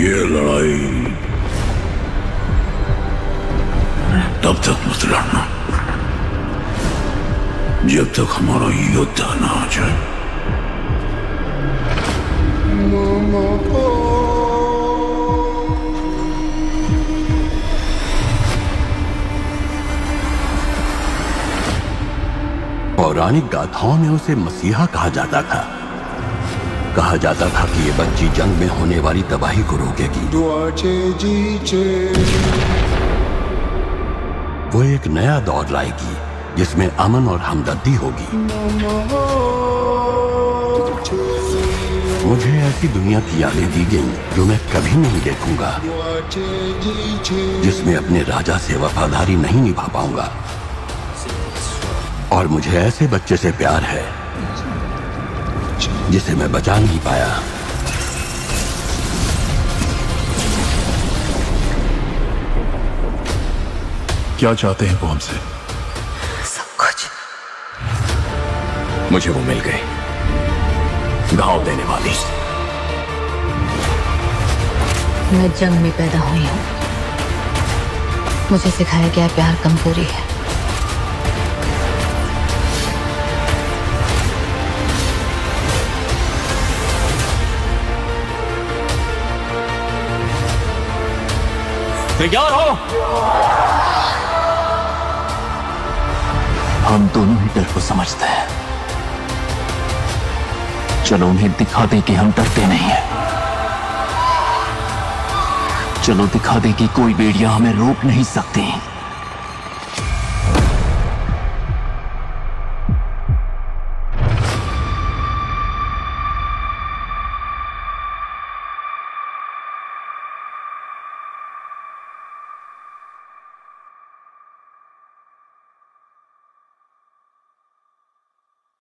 ये लड़ाई तब तक मत लड़ना जब तक हमारा योद्धा ना आ जाए। पौराणिक गाथाओं में उसे मसीहा कहा जाता था। कहा जाता था कि ये बच्ची जंग में होने वाली तबाही को रोकेगी। वो एक नया दौर लाएगी जिसमें अमन और हमदर्दी होगी। मुझे ऐसी दुनिया की यादें दी गई जो मैं कभी नहीं देखूंगा, जिसमें अपने राजा से वफादारी नहीं निभा पाऊंगा। और मुझे ऐसे बच्चे से प्यार है जिसे मैं बचा नहीं पाया। क्या चाहते हैं वो हमसे? सब कुछ। मुझे वो मिल गई, घाव देने वाली। मैं जंग में पैदा हुई हूँ। मुझे सिखाया गया प्यार कमजोरी है। तैयार हो? हम दोनों ही डर को समझते हैं। चलो उन्हें दिखा दे कि हम डरते नहीं हैं। चलो दिखा दे कि कोई बेड़ियां हमें रोक नहीं सकती।